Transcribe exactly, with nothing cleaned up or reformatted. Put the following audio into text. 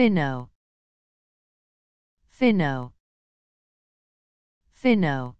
Finno, finno, finno.